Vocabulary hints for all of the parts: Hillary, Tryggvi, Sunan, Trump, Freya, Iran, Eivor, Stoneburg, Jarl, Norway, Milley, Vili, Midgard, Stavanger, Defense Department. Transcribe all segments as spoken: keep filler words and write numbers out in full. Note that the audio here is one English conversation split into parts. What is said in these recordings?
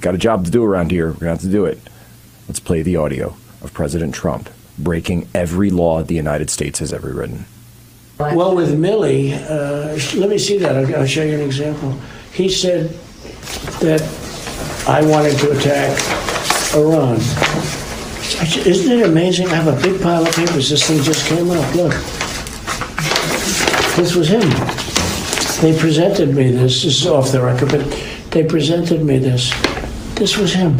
got a job to do around here. We're going to have to do it. Let's play the audio of President Trump breaking every law the United States has ever written. Well, with Milley, uh, let me see that. I'll, I'll show you an example. He said that I wanted to attack Iran. Isn't it amazing? I have a big pile of papers. This thing just came up. Look. This was him. They presented me this. This is off the record, but they presented me this. This was him.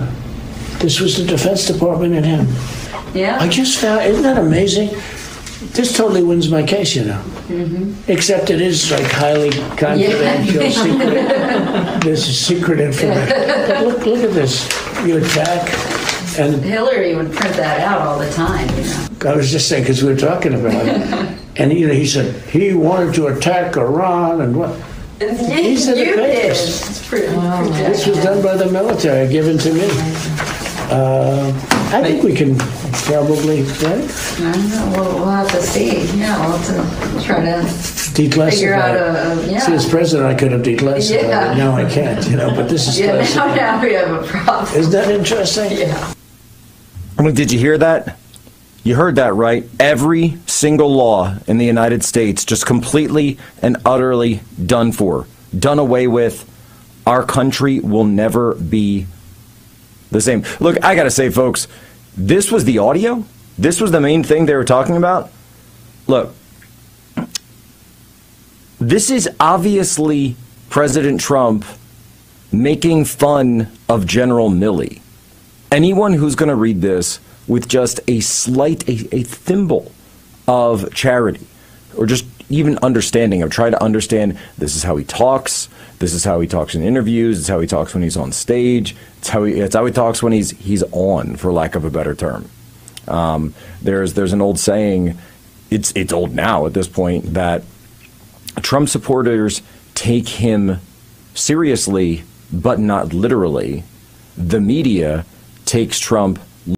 This was the Defense Department and him. Yeah. I just found, isn't that amazing? This totally wins my case, you know. Mm-hmm. Except it is like highly confidential, yeah. secret. This is secret information. But look, look at this. You attack. And Hillary would print that out all the time, you know. I was just saying, because we were talking about it. And you know, he said he wanted to attack Iran and what? These are the papers. Wow. This was done by the military, given to me. Uh, I think we can probably, right? I don't know. We'll, we'll have to see. Yeah, we'll have to try to figure out a, a yeah. See, as president, I could have declassified it. Yeah. Now I can't, you know, but this is yeah, classified. Now, now we have a problem. Isn't that interesting? Yeah. I mean, did you hear that? You heard that, right? Every single law in the United States just completely and utterly done for, done away with. Our country will never be the same. Look, I gotta say, folks, this was the audio. This was the main thing they were talking about. Look, this is obviously President Trump making fun of General Milley. Anyone who's gonna read this with just a slight, a, a thimble of charity, or just even understanding, of trying to understand, this is how he talks, this is how he talks in interviews, it's how he talks when he's on stage, it's how he, it's how he talks when he's he's on, for lack of a better term. Um, there's there's an old saying, it's it's old now at this point, that Trump supporters take him seriously, but not literally. The media takes Trump